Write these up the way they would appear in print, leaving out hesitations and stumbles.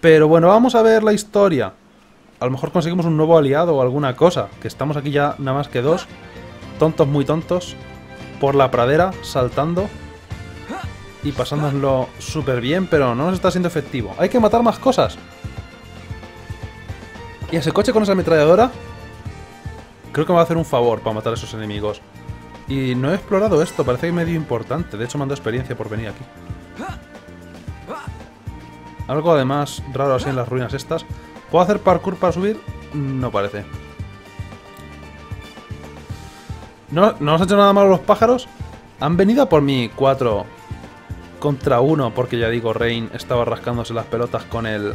Pero bueno, vamos a ver la historia. A lo mejor conseguimos un nuevo aliado o alguna cosa. Que estamos aquí ya nada más que dos. Tontos, muy tontos. Por la pradera, saltando. Y pasándonoslo súper bien, pero no nos está siendo efectivo. Hay que matar más cosas. Y ese coche con esa ametralladora... creo que me va a hacer un favor para matar a esos enemigos. Y no he explorado esto, parece que medio importante. De hecho, me han dado experiencia por venir aquí. Algo además raro así en las ruinas estas. ¿Puedo hacer parkour para subir? No parece. ¿No nos han hecho nada malo los pájaros? Han venido a por mí 4 contra 1. Porque ya digo, Reyn estaba rascándose las pelotas con el...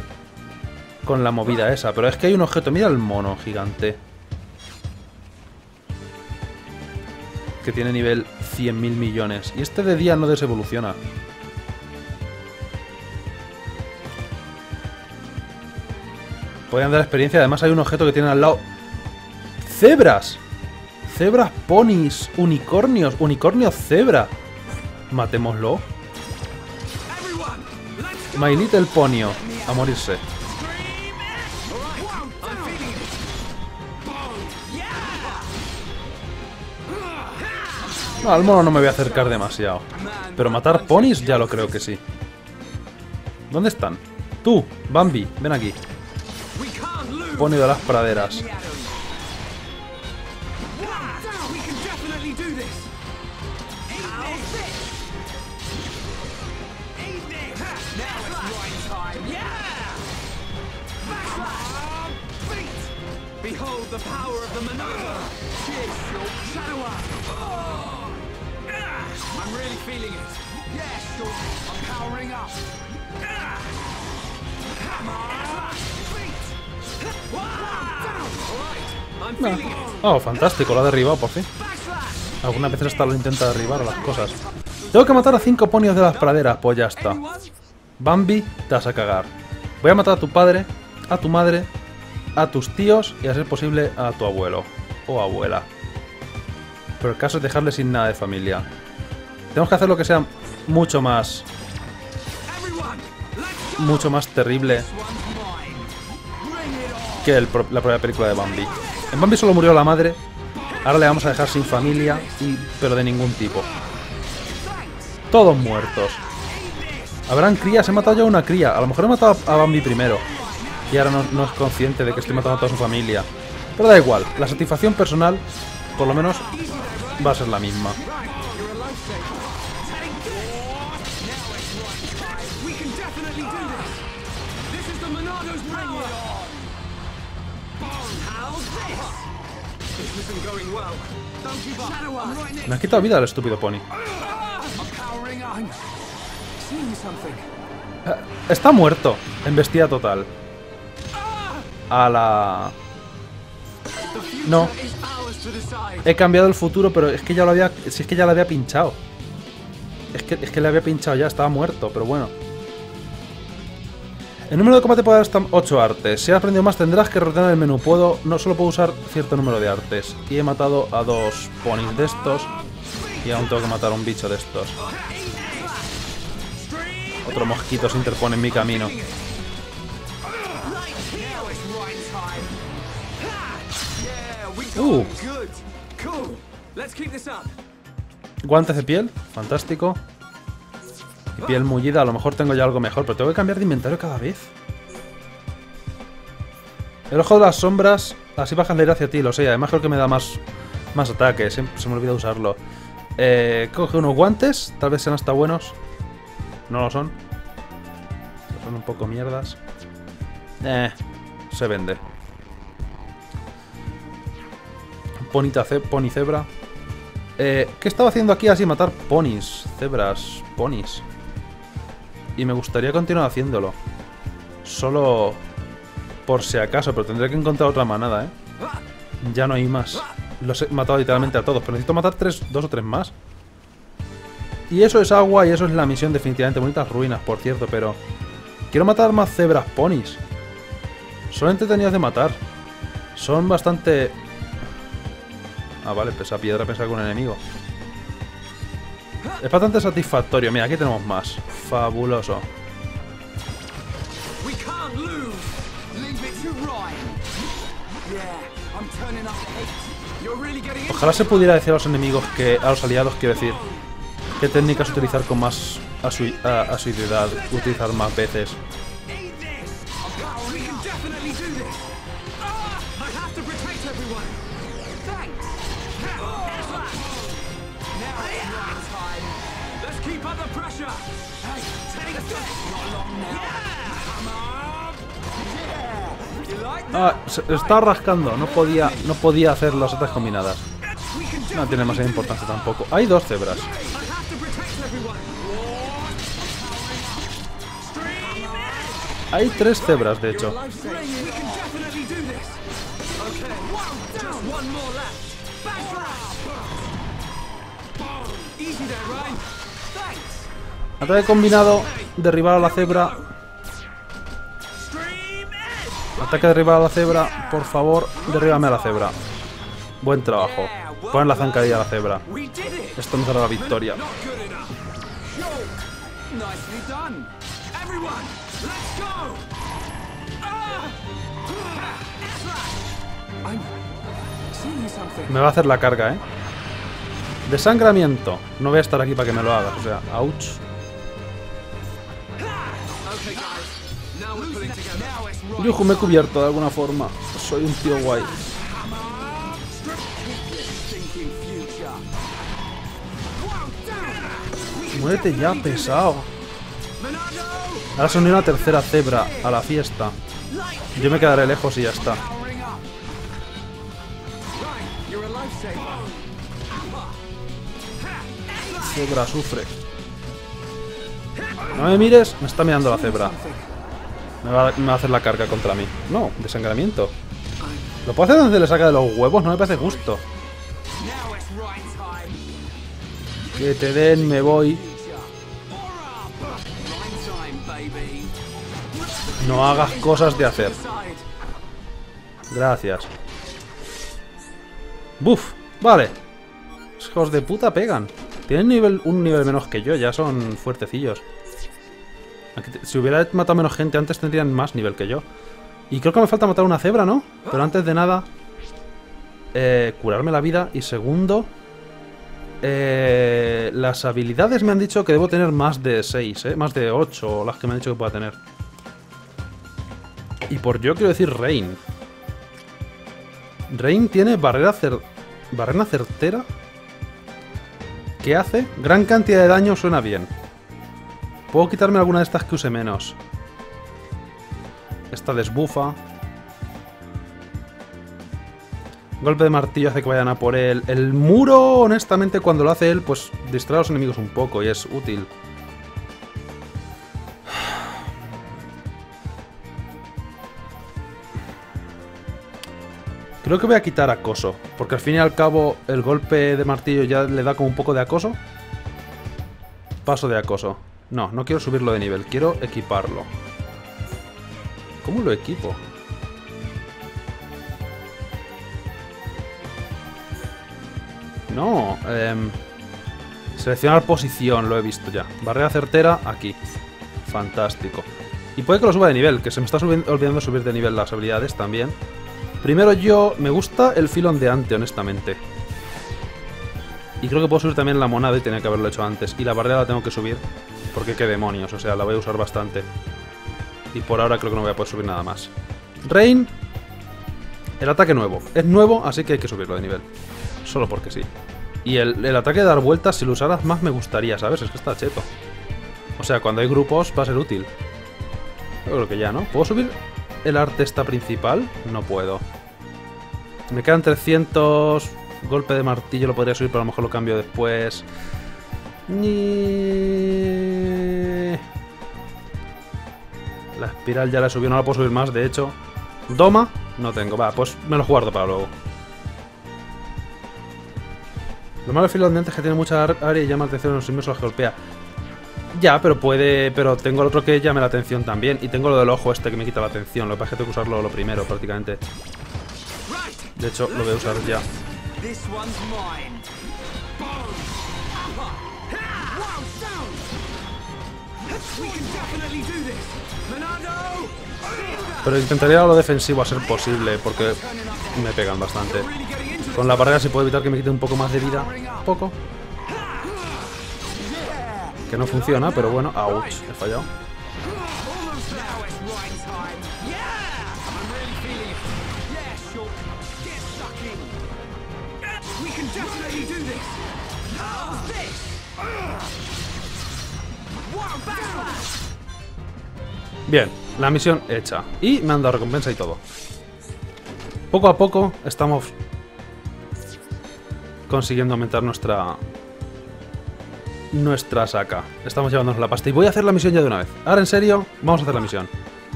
con la movida esa. Pero es que hay un objeto. Mira el mono gigante. Que tiene nivel 100.000 millones. Y este de día no desevoluciona. Podrían dar experiencia. Además hay un objeto que tienen al lado. ¡Cebras! Cebras, ponis, unicornios. Unicornio cebra. Matémoslo. My Little Ponyo. A morirse. No, al mono no me voy a acercar demasiado. Pero matar ponis ya lo creo que sí. ¿Dónde están? Tú, Bambi, ven aquí. Ponio de las praderas. Oh, fantástico, lo ha derribado por fin. Algunas veces hasta lo intenta derribar a las cosas. Tengo que matar a 5 ponios de las praderas, pues ya está. Bambi, te vas a cagar. Voy a matar a tu padre, a tu madre, a tus tíos y a ser posible a tu abuelo o abuela. Pero el caso es dejarle sin nada de familia. Tenemos que hacer lo que sea mucho más terrible que la propia película de Bambi. En Bambi solo murió la madre, ahora le vamos a dejar sin familia, pero de ningún tipo. Todos muertos. Habrán crías, he matado ya una cría, a lo mejor he matado a Bambi primero. Y ahora no es consciente de que estoy matando a toda su familia. Pero da igual, la satisfacción personal, por lo menos, va a ser la misma. Me ha quitado vida el estúpido pony. Está muerto. Embestida total. A la... no. He cambiado el futuro, pero es que ya lo había... si es que ya la había pinchado. Es que le había pinchado ya. Estaba muerto, pero bueno. El número de combate puede dar hasta 8 artes. Si has aprendido más tendrás que rotar el menú. No solo puedo usar cierto número de artes. Y he matado a 2 ponis de estos. Y aún tengo que matar a un bicho de estos. Otro mosquito se interpone en mi camino. Guantes de piel, fantástico. Y piel mullida, a lo mejor tengo ya algo mejor, pero tengo que cambiar de inventario cada vez. El ojo de las sombras, así bajas la ira hacia ti, lo sé. Además creo que me da más ataques, se me olvida usarlo. Coge unos guantes, tal vez sean hasta buenos. No lo son. Son un poco mierdas. Se vende. Pony cebra. ¿Qué estaba haciendo aquí así? Matar ponis, cebras, ponis. Y me gustaría continuar haciéndolo. Solo por si acaso, pero tendré que encontrar otra manada, ¿eh? Ya no hay más. Los he matado literalmente a todos, pero necesito matar 2 o 3 más. Y eso es agua y eso es la misión definitivamente. Bonitas ruinas, por cierto, pero... quiero matar más cebras, ponis. Son entretenidos de matar. Son bastante... ah, vale, pesa piedra, pesa algún enemigo. Es bastante satisfactorio. Mira, aquí tenemos más. Fabuloso. can't lose. Leave it to Reyn. Yeah, I'm turning up hate. You're really getting into it. Ojalá se pudiera decir a los enemigos que a los aliados, quiero decir, qué técnicas utilizar con más asiduidad, utilizar más veces. Ah, se está rascando, no podía hacer las otras combinadas. No tiene demasiada importancia tampoco. Hay dos cebras. Hay tres cebras, de hecho. Ataque combinado, derribar a la cebra. Ataque derribar a la cebra, por favor, derríbame a la cebra. Buen trabajo. Pon la zancadilla a la cebra. Esto nos dará la victoria. Me va a hacer la carga, ¿eh? Desangramiento. No voy a estar aquí para que me lo hagas, o sea, ouch. Juju, me he cubierto de alguna forma. Soy un tío guay. Muérete ya, pesado. Ahora se unió una tercera cebra a la fiesta. Yo me quedaré lejos y ya está. Cebra sufre. No me mires, me está mirando la cebra. Me va a hacer la carga contra mí. No, desangramiento. ¿Lo puedo hacer donde le saca de los huevos? No me parece justo. Que te den, me voy. No hagas cosas de hacer. Gracias. Buf, vale. Hijos de puta pegan. Tienen un nivel menos que yo, ya son fuertecillos. Si hubiera matado menos gente antes tendrían más nivel que yo. Y creo que me falta matar una cebra, ¿no? Pero antes de nada, curarme la vida. Y segundo, las habilidades me han dicho que debo tener más de 6, más de 8, las que me han dicho que pueda tener. Y por yo quiero decir Reyn. Reyn tiene barrera certera, que hace gran cantidad de daño, suena bien. Puedo quitarme alguna de estas que use menos. Esta desbufa. Golpe de martillo hace que vayan a por él. El muro, honestamente, cuando lo hace él, pues distrae a los enemigos un poco y es útil. Creo que voy a quitar acoso, porque al fin y al cabo el golpe de martillo ya le da como un poco de acoso. Paso de acoso. No, no quiero subirlo de nivel, quiero equiparlo. ¿Cómo lo equipo? No, seleccionar posición, lo he visto ya. Barrera certera, aquí. Fantástico. Y puede que lo suba de nivel, que se me está olvidando subir de nivel las habilidades también. Primero yo... Me gusta el filo ondeante, honestamente. Y creo que puedo subir también la monada y tenía que haberlo hecho antes. Y la barrera la tengo que subir porque qué demonios, o sea, la voy a usar bastante. Y por ahora creo que no voy a poder subir nada más. Reyn. El ataque nuevo. Es nuevo, así que hay que subirlo de nivel. Solo porque sí. Y el ataque de dar vueltas, si lo usaras más me gustaría, ¿sabes? Es que está cheto. O sea, cuando hay grupos va a ser útil. Yo creo que ya, ¿no? ¿Puedo subir el arte esta principal? No puedo. Me quedan 300... Golpe de martillo lo podría subir, pero a lo mejor lo cambio después. La espiral ya la subí, no la puedo subir más, de hecho. Doma, no tengo. Va, pues me lo guardo para luego. Lo malo del filo ondeante es que tiene mucha área y llama la atención a los enemigos, los golpea. Ya, pero puede... Pero tengo el otro que llame la atención también. Y tengo lo del ojo este que me quita la atención. Lo que pasa es que tengo que usarlo lo primero, prácticamente. De hecho, lo voy a usar ya. Pero intentaré ir a lo defensivo a ser posible, porque me pegan bastante. Con la barrera, si puedo evitar que me quite un poco más de vida. Un poco. Que no funciona, pero bueno. ¡Auch! He fallado. Bien, la misión hecha. Y me han dado recompensa y todo. Poco a poco estamos consiguiendo aumentar nuestra saca. Estamos llevándonos la pasta. Y voy a hacer la misión ya de una vez. Ahora en serio, vamos a hacer la misión.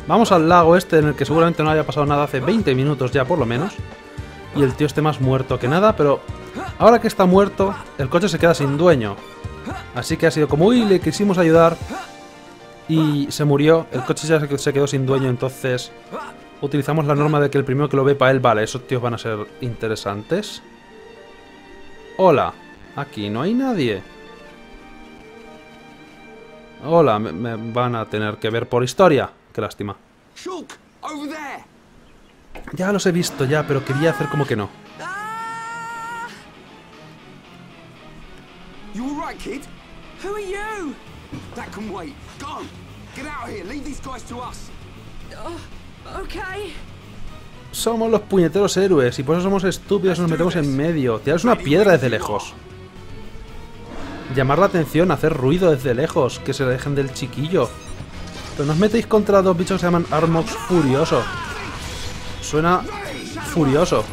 Vamos al lago este en el que seguramente no haya pasado nada hace 20 minutos ya por lo menos. Y el tío esté más muerto que nada, pero ahora que está muerto, el coche se queda sin dueño. Así que ha sido como, uy, le quisimos ayudar y se murió, el coche ya se quedó sin dueño, entonces utilizamos la norma de que el primero que lo ve para él, vale, esos tíos van a ser interesantes. Hola, aquí no hay nadie. Hola, me van a tener que ver por historia, qué lástima. Ya los he visto ya, pero quería hacer como que no. That can wait. Go! Get out of here. Leave these guys to us. Okay. Somos los puñeteros héroes y por eso somos estúpidos y nos metemos en medio. Tirar una piedra desde lejos. Llamar la atención, hacer ruido desde lejos, que se alejen del chiquillo. Pero nos metéis contra dos bichos que se llaman Armox Furioso. Suena furioso.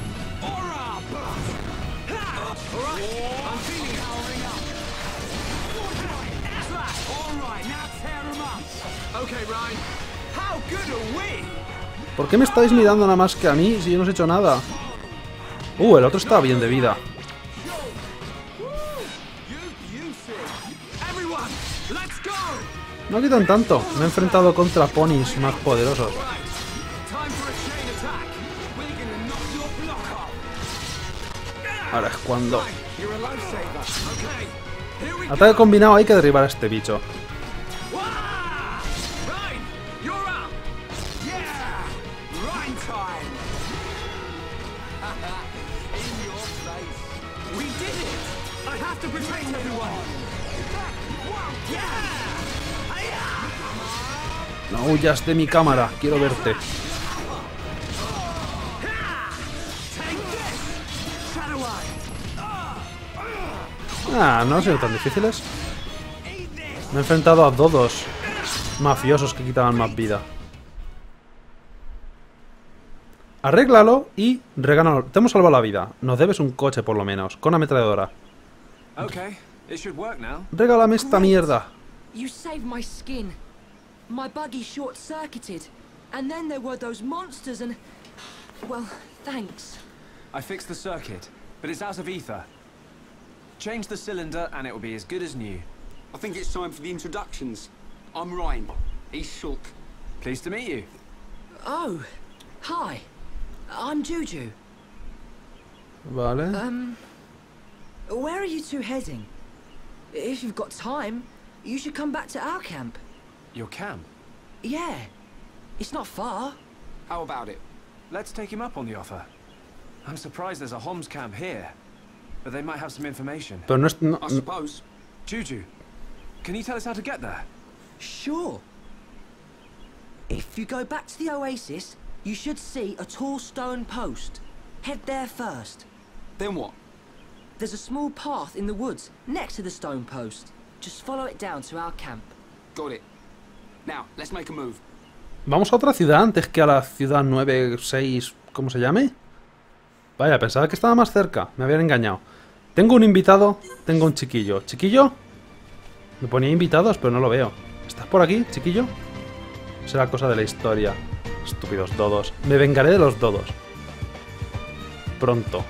¿Por qué me estáis mirando nada más que a mí si yo no os he hecho nada? El otro está bien de vida. No quitan tanto. Me he enfrentado contra ponis más poderosos. Ahora es cuando... Ataque combinado, hay que derribar a este bicho. No huyas de mi cámara, quiero verte. Ah, no han sido tan difíciles. Me he enfrentado a todos mafiosos que quitaban más vida. Arréglalo y regálalo. Te hemos salvado la vida. Nos debes un coche por lo menos, con ametralladora. Regálame esta mierda. My buggy short-circuited, and then there were those monsters and... well, thanks. I fixed the circuit, but it's out of ether. Change the cylinder and it will be as good as new. I think it's time for the introductions. I'm Reyn, he's Shulk. Pleased to meet you. Oh, hi. I'm Juju. Vale. Where are you two heading? If you've got time, you should come back to our camp. Your camp? Yeah, it's not far. How about it? Let's take him up on the offer. I'm surprised there's a Homs camp here, but they might have some information. But no, I suppose. Juju, can you tell us how to get there? Sure. If you go back to the oasis, you should see a tall stone post. Head there first. Then what? There's a small path in the woods next to the stone post. Just follow it down to our camp. Got it. Now, let's make a move. Vamos a otra ciudad antes que a la ciudad 96... ¿Cómo se llame? Vaya, pensaba que estaba más cerca. Me habían engañado. Tengo un invitado, tengo un chiquillo. ¿Chiquillo? Me ponía invitados, pero no lo veo. ¿Estás por aquí, chiquillo? Será cosa de la historia. Estúpidos dodos. Me vengaré de los dodos. Pronto.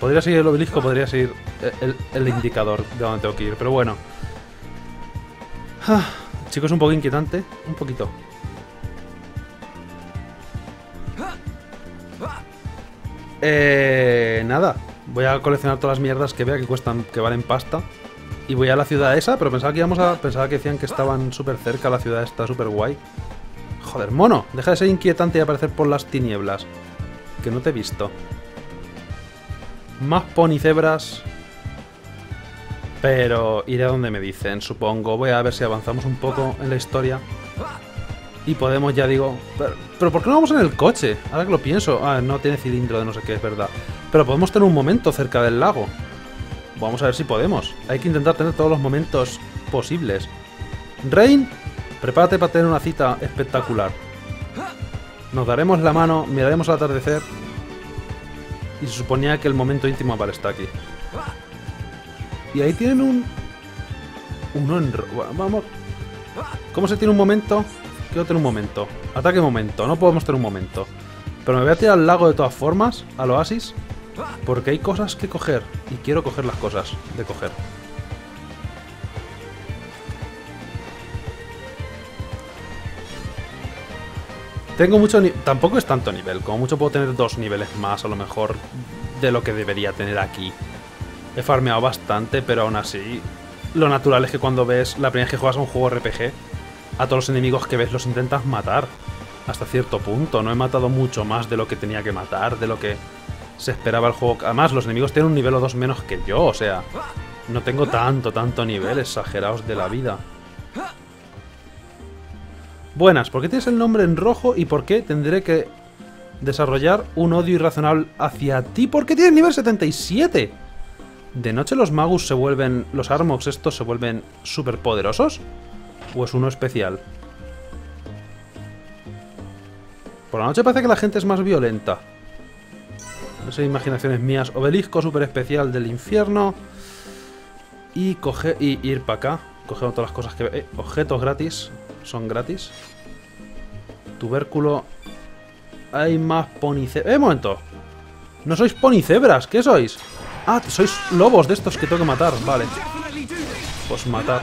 Podría seguir el obelisco, podría seguir el indicador de donde tengo que ir, pero bueno. Chicos, un poco inquietante. Un poquito. Nada. Voy a coleccionar todas las mierdas que vea que cuestan, que valen pasta. Y voy a la ciudad esa, pero pensaba que decían que estaban súper cerca, la ciudad está súper guay. Joder, mono, deja de ser inquietante y aparecer por las tinieblas. Que no te he visto. Más ponicebras. Pero iré a donde me dicen, supongo. Voy a ver si avanzamos un poco en la historia. Y podemos, ya digo... ¿Pero por qué no vamos en el coche? Ahora que lo pienso. Ah, no tiene cilindro de no sé qué, es verdad. Pero podemos tener un momento cerca del lago. Vamos a ver si podemos. Hay que intentar tener todos los momentos posibles. Reyn, prepárate para tener una cita espectacular. Nos daremos la mano, miraremos al atardecer. Y se suponía que el momento íntimo está aquí. Y ahí tienen un vamos. ¿Cómo se tiene un momento? Quiero tener un momento. Ataque momento. No podemos tener un momento. Pero me voy a tirar al lago de todas formas. Al oasis. Porque hay cosas que coger. Y quiero coger las cosas de coger. Tengo mucho... Tampoco es tanto nivel. Como mucho puedo tener 2 niveles más. A lo mejor de lo que debería tener aquí. He farmeado bastante, pero aún así... Lo natural es que cuando ves... La primera vez que juegas a un juego RPG, a todos los enemigos que ves los intentas matar. Hasta cierto punto. No he matado mucho más de lo que tenía que matar, de lo que se esperaba el juego. Además, los enemigos tienen un nivel o 2 menos que yo. O sea, no tengo tanto nivel. Exageraos de la vida. Buenas. ¿Por qué tienes el nombre en rojo? ¿Y por qué tendré que desarrollar un odio irracional hacia ti? ¿Por qué tienes nivel 77? ¿De noche los magus se vuelven... Los armox estos se vuelven súper poderosos? ¿O es uno especial? Por la noche parece que la gente es más violenta. No sé, imaginaciones mías. Obelisco súper especial del infierno. Y coger... Y ir para acá. Cogiendo todas las cosas que... objetos gratis. Son gratis. Tubérculo. Hay más ponicebras. Momento. No sois ponicebras. ¿Qué sois? Ah, sois lobos de estos que tengo que matar. Vale. Pues matar.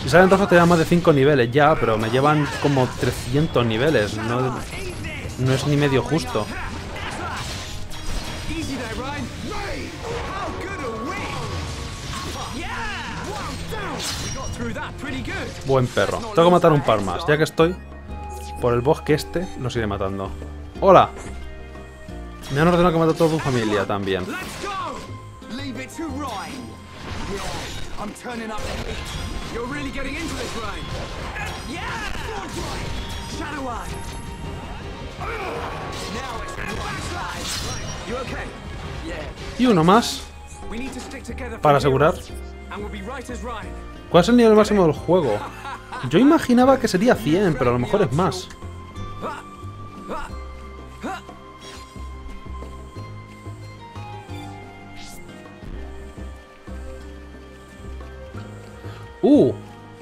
Si salen rojos te dan más de 5 niveles. Ya, pero me llevan como 300 niveles. No es ni medio justo. Buen perro. Tengo que matar un par más. Ya que estoy por el bosque este, los iré matando. ¡Hola! Me han ordenado que mate a toda tu familia también. Y uno más. Para asegurar. ¿Cuál es el nivel máximo del juego? Yo imaginaba que sería 100, pero a lo mejor es más.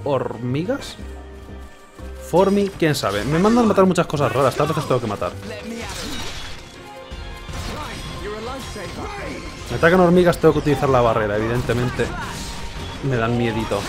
¿Hormigas? Formi, quién sabe. Me mandan matar muchas cosas raras. Tal vez tengo que matar. Me atacan hormigas, tengo que utilizar la barrera, evidentemente. Me dan miedito.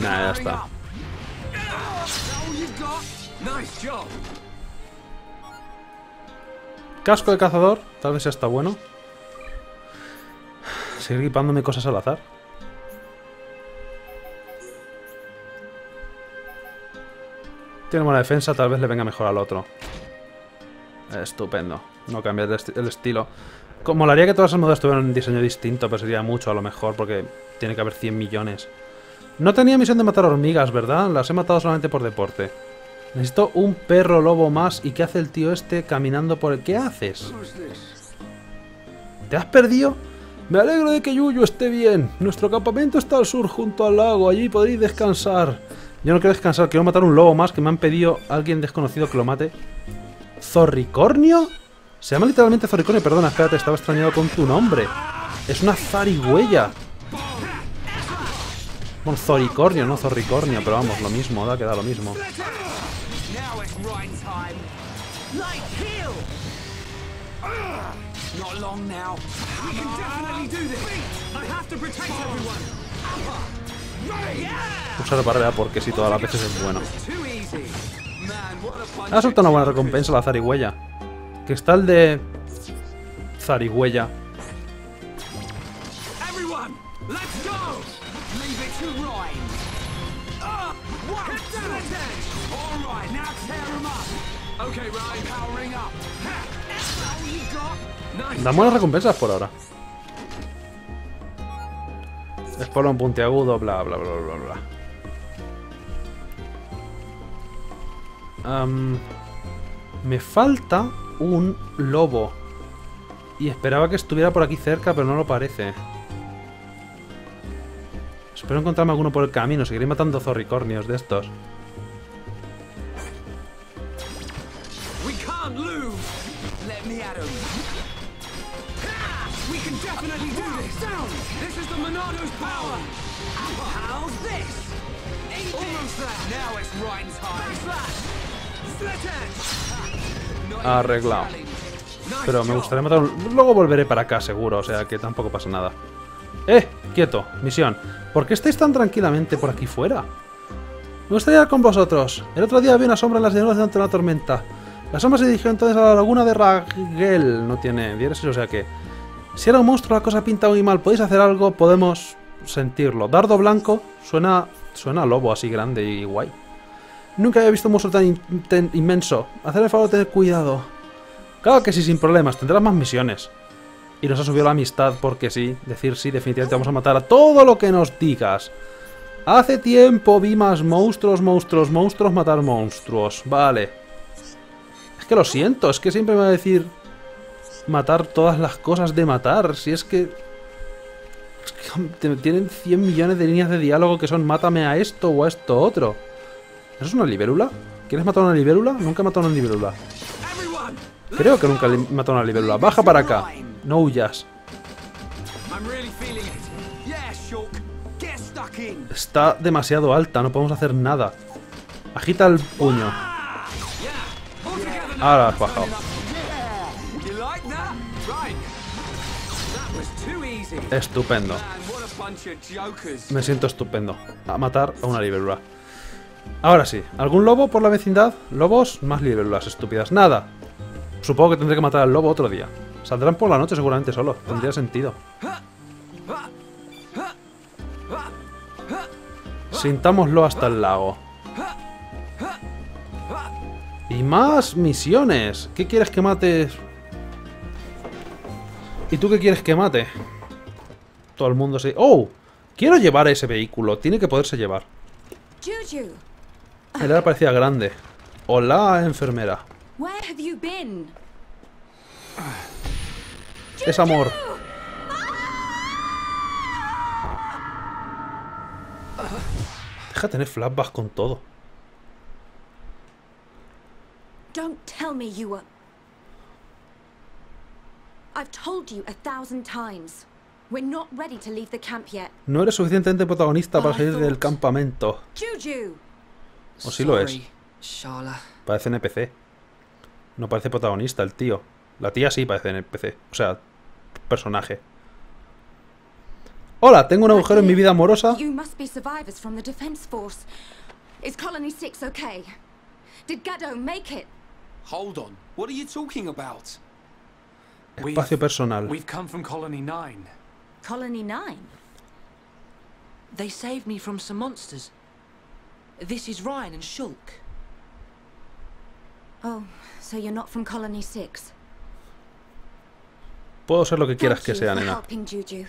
Nah, ya está. Casco de cazador, tal vez ya está bueno. Seguir equipándome cosas al azar. Tiene buena defensa, tal vez le venga mejor al otro. Estupendo. No cambiar el estilo. Como molaría que todas las modas tuvieran un diseño distinto, pero sería mucho a lo mejor, porque tiene que haber 100 millones. No tenía misión de matar hormigas, ¿verdad? Las he matado solamente por deporte. Necesito un perro lobo más. ¿Y qué hace el tío este caminando por el...? ¿Qué haces? ¿Te has perdido? Me alegro de que Juju esté bien. Nuestro campamento está al sur, junto al lago. Allí podréis descansar. Yo no quiero descansar, quiero matar un lobo más que me han pedido a alguien desconocido que lo mate. ¿Zorricornio? Se llama literalmente zorricornio. Perdona, espérate, estaba extrañado con tu nombre. Es una zarigüeya. Bueno, zorricornio, no zorricornio, pero vamos, lo mismo, da que da lo mismo. Now it's Reyn time. Light heal! Ugh. Not long now. We can definitely do this. I have to protect everyone. Usar barrera porque si todas las veces es bueno. Ha soltado una buena recompensa la zarigüeya. Que está el de... zarigüeya. Dan buenas recompensas por ahora. Espolón puntiagudo, bla bla bla bla bla. Me falta un lobo. Y esperaba que estuviera por aquí cerca, pero no lo parece. Espero encontrarme alguno por el camino. Seguiré matando zorricornios de estos. Arreglado. Pero me gustaría matar un... Luego volveré para acá seguro, o sea que tampoco pasa nada. Quieto, misión. ¿Por qué estáis tan tranquilamente por aquí fuera? Me gustaría hablar con vosotros. El otro día vi una sombra en las llanuras durante una tormenta. La sombra se dirigió entonces a la laguna de Raguel. No tiene diéresis, o sea que... Si era un monstruo, la cosa pinta muy mal. ¿Podéis hacer algo? Podemos sentirlo. Dardo blanco suena a lobo así grande y guay. Nunca había visto un monstruo tan inmenso. Hacer el favor de tener cuidado. Claro que sí, sin problemas. Tendrás más misiones. Y nos ha subido la amistad porque sí. Decir sí, definitivamente vamos a matar a todo lo que nos digas. Hace tiempo vi más monstruos, matar monstruos. Vale. Es que lo siento. Es que siempre me va a decir... matar todas las cosas de matar. Si es que... tienen 100 millones de líneas de diálogo que son mátame a esto o a esto otro. ¿Eso es una libélula? ¿Quieres matar a una libélula? Nunca he matado a una libélula. Creo que nunca he matado a una libélula. Baja para acá. No huyas. Está demasiado alta, no podemos hacer nada. Agita el puño. Ahora has bajado. Estupendo. Me siento estupendo. A matar a una libélula. Ahora sí, ¿algún lobo por la vecindad? Lobos, más libélulas estúpidas. Nada. Supongo que tendré que matar al lobo otro día. Saldrán por la noche seguramente solo. Tendría sentido. Sintámoslo hasta el lago. Y más misiones. ¿Qué quieres que mate? ¿Y tú qué quieres que mate? Todo el mundo se... ¡Oh! Quiero llevar a ese vehículo. Tiene que poderse llevar. Juju. El área parecía grande. Hola, enfermera. Es amor. Deja tener flashbacks con todo. Don't tell me you were... I've told you 1,000 times. We're not ready to leave the camp yet. No eres suficientemente protagonista para salir del campamento. Juju. O sí lo es. Sharla. Parece NPC. No parece protagonista el tío. La tía sí parece NPC. O sea, personaje. Hola, tengo un agujero en mi vida amorosa. You must be survivors from the defense force. Is Colony 6 okay? Did Gado make it? Hold on. What are you talking about? Espacio personal. We've come from Colony 9. Colony 9? They saved me from some monsters. This is Reyn and Shulk. Oh, so you're not from Colony 6. Puedo ser lo que quieras que sea, nena. Juju.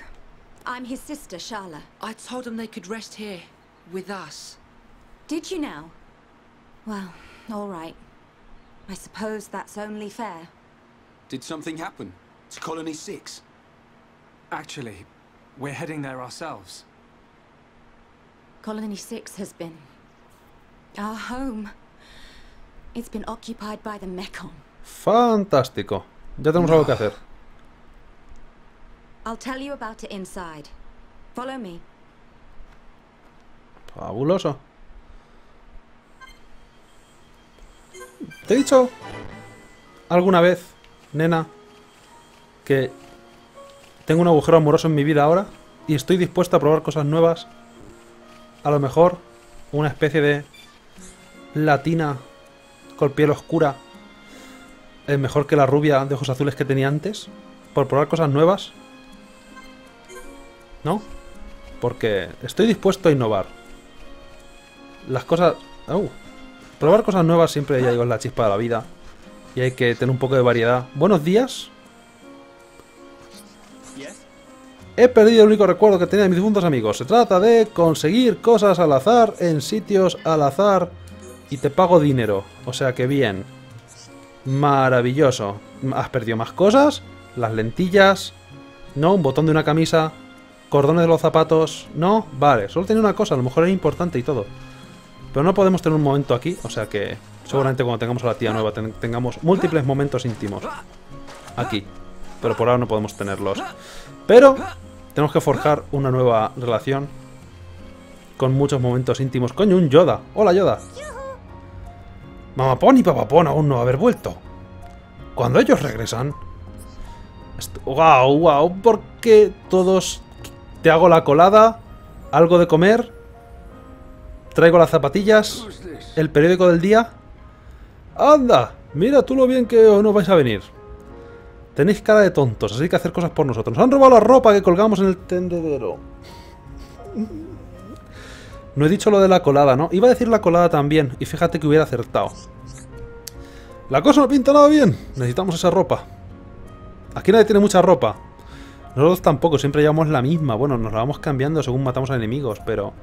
I'm his sister, Sharla. I told them they could rest here with us. Did you now? Well, all right. I suppose that's only fair. Did something happen to Colony 6? Actually, we're heading there ourselves. Colony 6 has been... our home. It's been occupied by the Mecon. Fantástico. Ya tenemos algo que hacer. I'll tell you about it inside. Follow me. Fabuloso. Te he dicho alguna vez, nena, que tengo un agujero amoroso en mi vida ahora y estoy dispuesto a probar cosas nuevas. A lo mejor una especie de latina con piel oscura es mejor que la rubia de ojos azules que tenía antes, por probar cosas nuevas, ¿no? Porque estoy dispuesto a innovar. Las cosas... probar cosas nuevas siempre, ya digo, es la chispa de la vida. Y hay que tener un poco de variedad. Buenos días. He perdido el único recuerdo que tenía de mis difuntos amigos. Se trata de conseguir cosas al azar en sitios al azar y te pago dinero. O sea que bien. Maravilloso. ¿Has perdido más cosas? Las lentillas. No, un botón de una camisa. Cordones de los zapatos. No, vale. Solo tenía una cosa. A lo mejor era importante y todo. Pero no podemos tener un momento aquí. O sea que seguramente cuando tengamos a la tía nueva tengamos múltiples momentos íntimos aquí. Pero por ahora no podemos tenerlos. Pero tenemos que forjar una nueva relación con muchos momentos íntimos. Coño, un Yoda. Hola, Yoda. Mamapón y Papapón aún no haber vuelto. Cuando ellos regresan... Wow, porque todos... Te hago la colada, algo de comer, traigo las zapatillas, el periódico del día... ¡Anda! Mira tú lo bien que no vais a venir. Tenéis cara de tontos, así que hacer cosas por nosotros. Nos han robado la ropa que colgamos en el tendedero. No he dicho lo de la colada, ¿no? Iba a decir la colada también, y fíjate que hubiera acertado. La cosa no pinta nada bien. Necesitamos esa ropa. Aquí nadie tiene mucha ropa. Nosotros tampoco, siempre llevamos la misma. Bueno, nos la vamos cambiando según matamos a enemigos, pero...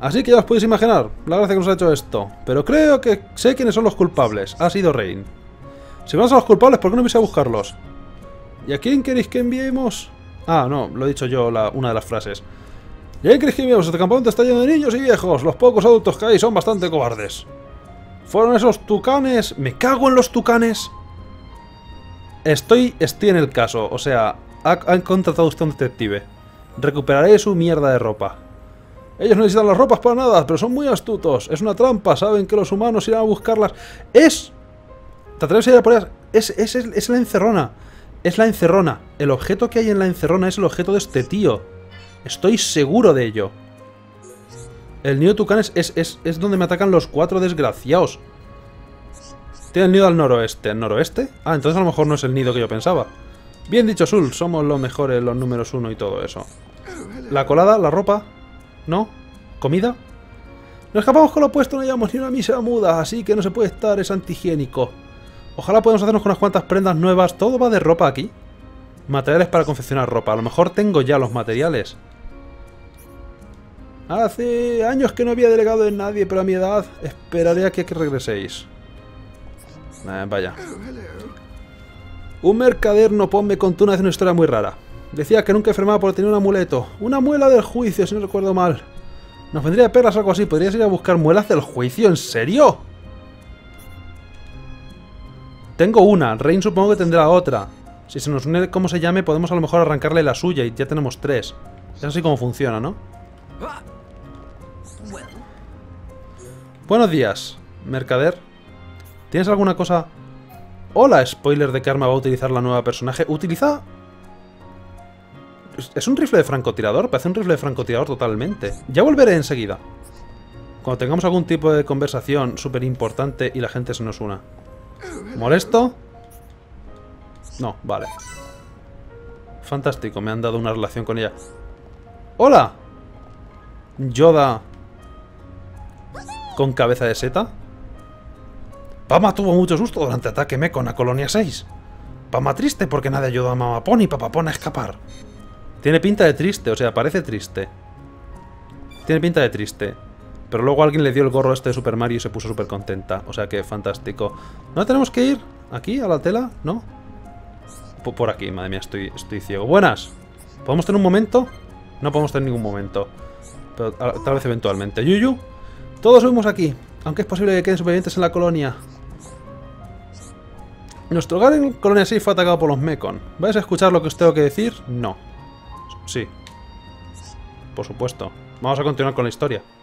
Así que ya os podéis imaginar la gracia que nos ha hecho esto. Pero creo que sé quiénes son los culpables. Ha sido Reyn. Si vamos a los culpables, ¿por qué no vais a buscarlos? ¿Y a quién queréis que enviemos? Ah, no, lo he dicho yo, una de las frases. ¿Y a quién queréis que enviemos? Este campamento está lleno de niños y viejos. Los pocos adultos que hay son bastante cobardes. Fueron esos tucanes. Me cago en los tucanes. Estoy en el caso. O sea, han contratado usted a un detective. Recuperaré su mierda de ropa. Ellos no necesitan las ropas para nada, pero son muy astutos. Es una trampa, saben que los humanos irán a buscarlas. ¡Es! ¿Te atreves a ir a por ellas? Es la encerrona. Es la encerrona. El objeto que hay en la encerrona es el objeto de este tío. Estoy seguro de ello. El nido de tucanes es donde me atacan los cuatro desgraciados. Tiene el nido al noroeste. ¿El noroeste? Ah, entonces a lo mejor no es el nido que yo pensaba. Bien dicho, Shulk. Somos los mejores, los números uno y todo eso. La colada, la ropa... ¿No? ¿Comida? Nos escapamos con lo puesto, no llevamos ni una misa muda, así que no se puede estar, es antihigiénico. Ojalá podamos hacernos con unas cuantas prendas nuevas. Todo va de ropa aquí. Materiales para confeccionar ropa. A lo mejor tengo ya los materiales. Hace años que no había delegado en nadie, pero a mi edad esperaré a que regreséis. Vaya. Un mercader no ponme contó una vez una historia muy rara. Decía que nunca enfermaba por tener un amuleto. Una muela del juicio, si no recuerdo mal. Nos vendría de perlas algo así. ¿Podrías ir a buscar muelas del juicio? ¿En serio? Tengo una, Reyn supongo que tendrá otra. Si se nos une como se llame, podemos a lo mejor arrancarle la suya y ya tenemos tres. Es así como funciona, ¿no? Buenos días, mercader. ¿Tienes alguna cosa...? Hola, spoiler de qué arma va a utilizar la nueva personaje. Utiliza... Es un rifle de francotirador, parece un rifle de francotirador totalmente. Ya volveré enseguida. Cuando tengamos algún tipo de conversación súper importante y la gente se nos una. ¿Molesto? No, vale. Fantástico, me han dado una relación con ella. ¡Hola! Yoda... ¿Con cabeza de seta? Pama tuvo mucho susto durante el ataque Mecon a Colonia 6. Pama triste porque nadie ayudó a Mamapón y Papapón a escapar. Tiene pinta de triste, o sea, parece triste. Tiene pinta de triste. Pero luego alguien le dio el gorro este de Super Mario y se puso súper contenta. O sea que fantástico. ¿No tenemos que ir? ¿Aquí? ¿A la tela? ¿No? Por aquí, madre mía, estoy ciego. ¡Buenas! ¿Podemos tener un momento? No podemos tener ningún momento. Pero tal vez eventualmente. ¡Juju! Todos subimos aquí. Aunque es posible que queden supervivientes en la colonia. Nuestro hogar en Colonia 6 fue atacado por los Mecon. ¿Vais a escuchar lo que os tengo que decir? No. Sí. Por supuesto. Vamos a continuar con la historia.